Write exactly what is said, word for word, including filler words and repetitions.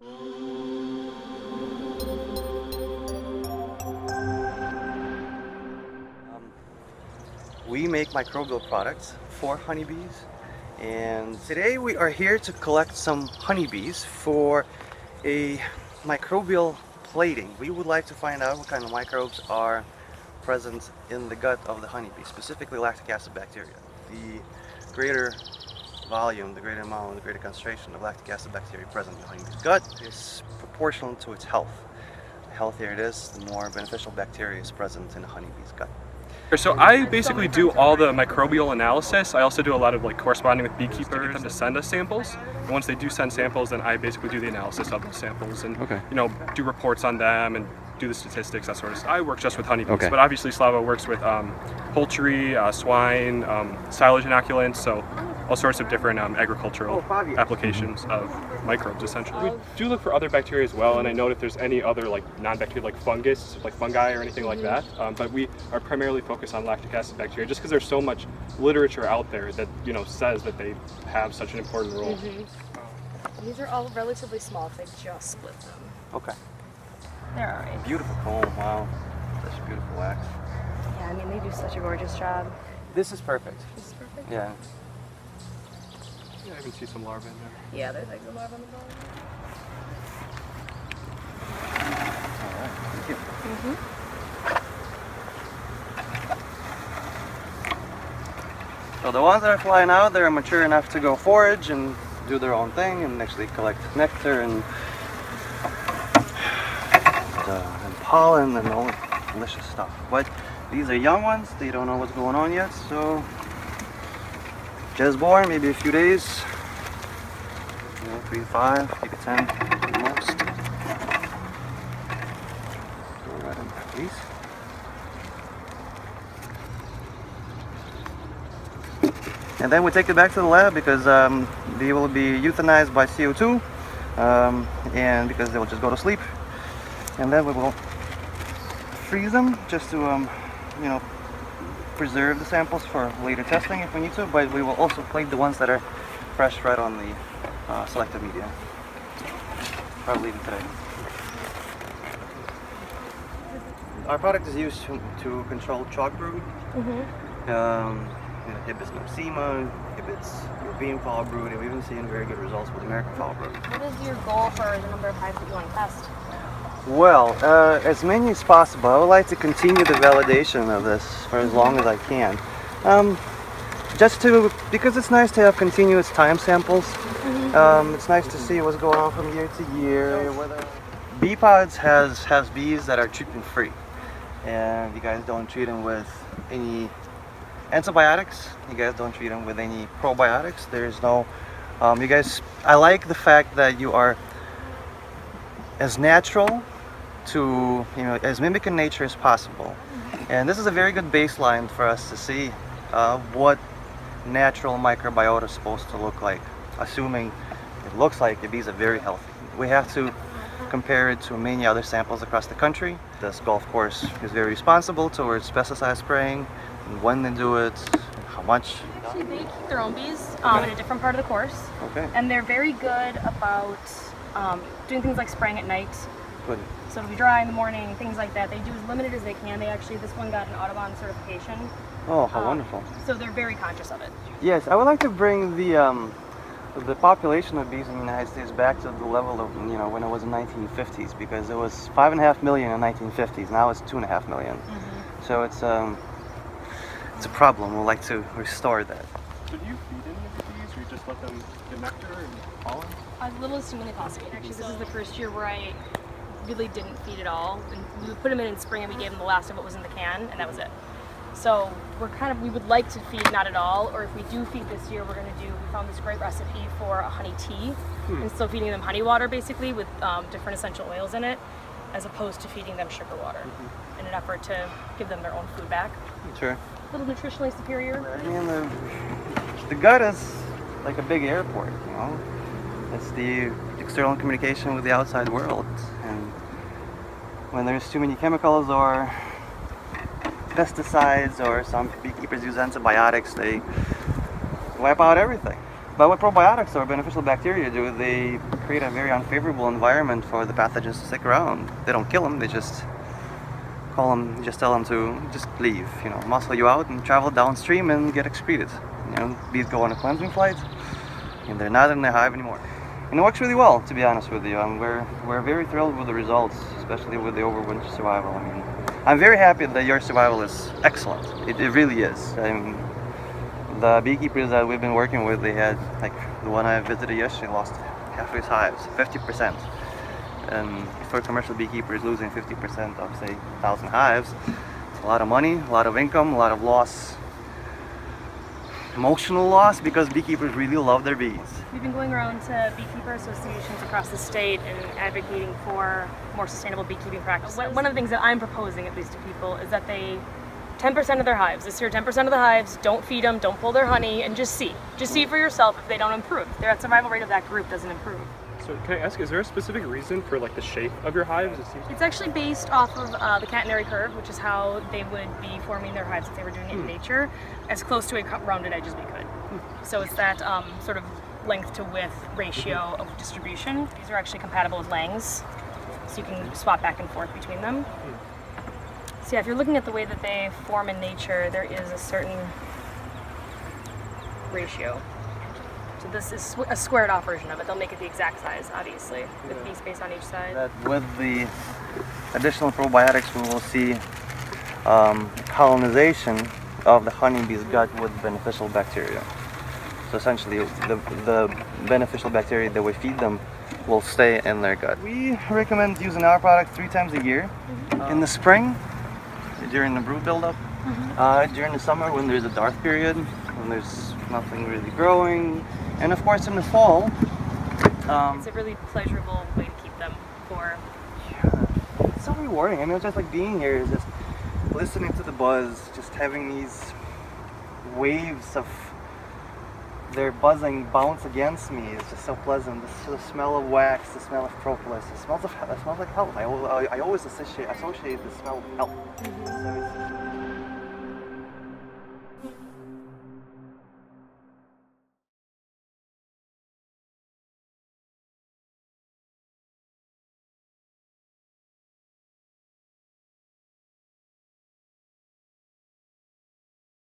Um, we make microbial products for honeybees, and today we are here to collect some honeybees for a microbial plating. We would like to find out what kind of microbes are present in the gut of the honeybee, specifically lactic acid bacteria. The greater volume, the greater amount, the greater concentration of lactic acid bacteria present in the honeybee's gut is proportional to its health. The healthier it is, the more beneficial bacteria is present in a honeybee's gut. So I basically do all the microbial analysis. I also do a lot of like corresponding with beekeepers to get them to send us samples. And once they do send samples, then I basically do the analysis of those samples and okay. you know do reports on them and do the statistics, that sort of stuff. I work just with honeybees, okay. but obviously Slava works with um, poultry, uh, swine, um, silage inoculants, so all sorts of different um, agricultural applications of microbes, essentially. We do look for other bacteria as well, and I know if there's any other like non-bacterial, like fungus, like fungi or anything like that, um, but we are primarily focused on lactic acid bacteria just because there's so much literature out there that you know says that they have such an important role. Mm-hmm. These are all relatively small, they just split them. Okay. They're all right. Beautiful comb, wow. Such beautiful wax. Yeah, I mean, they do such a gorgeous job. This is perfect. This is perfect? Yeah. Yeah, I can see some larvae in there. Yeah, there's like the larvae on the bottom. All right, thank you. Mm-hmm. So the ones that are flying out, they're mature enough to go forage and do their own thing and actually collect nectar and Uh, and pollen and all that delicious stuff. But these are young ones, they don't know what's going on yet, so just born, maybe a few days, you know, three to five, maybe ten at the most. Go right in back, please. And then we take it back to the lab because um, they will be euthanized by C O two um, and because they will just go to sleep. And then we will freeze them just to, um, you know, preserve the samples for later testing if we need to. But we will also plate the ones that are fresh right on the uh, selective media. Probably even today. Our product is used to, to control chalk brood. Mm-hmm. um, it inhibits myxema, inhibits European foul brood, and we've even seen very good results with American foul brood. What is your goal for the number of hives that you want to test? Well, uh, as many as possible. I would like to continue the validation of this for as long as I can. Um, just to, because it's nice to have continuous time samples. Um, it's nice to see what's going on from year to year. Whether Bee pods has, has bees that are treatment free. And you guys don't treat them with any antibiotics. You guys don't treat them with any probiotics. There's no, um, you guys, I like the fact that you are as natural to, you know, as mimicking nature as possible. And this is a very good baseline for us to see uh, what natural microbiota is supposed to look like, assuming it looks like the bees are very healthy. We have to compare it to many other samples across the country. This golf course is very responsible towards pesticide spraying, and when they do it, how much. Actually, they keep their own bees um, in a different part of the course. Okay. And they're very good about Um, doing things like spraying at night, Good. so it'll be dry in the morning, things like that. They do as limited as they can. They actually, this one got an Audubon certification. Oh, how um, wonderful. So they're very conscious of it. Yes, I would like to bring the um, the population of bees in the United States back to the level of, you know, when it was in the nineteen fifties, because it was five and a half million in the nineteen fifties, now it's two and a half million. Mm-hmm. So it's, um, it's a problem. We'd like to restore that. So do you feed any of the bees, or you just let them get nectar and pollen? As little as humanly possible. Actually, this is the first year where I really didn't feed at all. And we put them in in spring, and we gave them the last of what was in the can, and that was it. So we're kind of, we would like to feed not at all, or if we do feed this year, we're going to do, we found this great recipe for a honey tea. Hmm. And still feeding them honey water, basically, with um, different essential oils in it, as opposed to feeding them sugar water, mm-hmm. in an effort to give them their own food back. Sure. A little nutritionally superior. I mean, the, the gut is like a big airport, you know? It's the external communication with the outside world, and when there's too many chemicals or pesticides, or some beekeepers use antibiotics, they wipe out everything. But what probiotics or beneficial bacteria do, they create a very unfavorable environment for the pathogens to stick around. They don't kill them, they just call them, just tell them to just leave, you know, muscle you out and travel downstream and get excreted. You know, bees go on a cleansing flight and they're not in their hive anymore. And it works really well, to be honest with you. Um, we're, we're very thrilled with the results, especially with the overwinter survival. I mean, I'm very happy that your survival is excellent. It, it really is. I'm, the beekeepers that we've been working with, they had, like the one I visited yesterday, lost half of his hives, fifty percent. And for a commercial beekeepers, losing fifty percent of, say, one thousand hives, it's a lot of money, a lot of income, a lot of loss. Emotional loss, because beekeepers really love their bees. We've been going around to beekeeper associations across the state and advocating for more sustainable beekeeping practices. One of the things that I'm proposing, at least to people, is that they, ten percent of their hives, this year ten percent of the hives, don't feed them, don't pull their honey, and just see. Just see for yourself if they don't improve. Their survival rate of that group doesn't improve. So can I ask, is there a specific reason for like the shape of your hives? It seems it's actually based off of uh, the catenary curve, which is how they would be forming their hives if they were doing it mm. in nature, as close to a rounded edge as we could. Mm. So it's that um, sort of length to width ratio mm-hmm. of distribution. These are actually compatible with Langs, so you can swap back and forth between them. Mm. So yeah, if you're looking at the way that they form in nature, there is a certain ratio. So this is a squared off version of it. They'll make it the exact size, obviously, with yeah. bee space on each side. That with the additional probiotics, we will see um, colonization of the honeybee's gut with beneficial bacteria. So essentially, the, the beneficial bacteria that we feed them will stay in their gut. We recommend using our product three times a year. Mm-hmm. um, In the spring, during the brood buildup, mm-hmm. uh, during the summer when there's a dearth period, when there's nothing really growing, and of course in the fall. Um, it's a really pleasurable way to keep them for. Yeah, it's so rewarding. I mean, it's just like being here, is just listening to the buzz, just having these waves of their buzzing bounce against me is just so pleasant. The, the smell of wax, the smell of propolis, the smells of, it smells like health. I, I, I always associate, associate the smell with health. Mm-hmm. So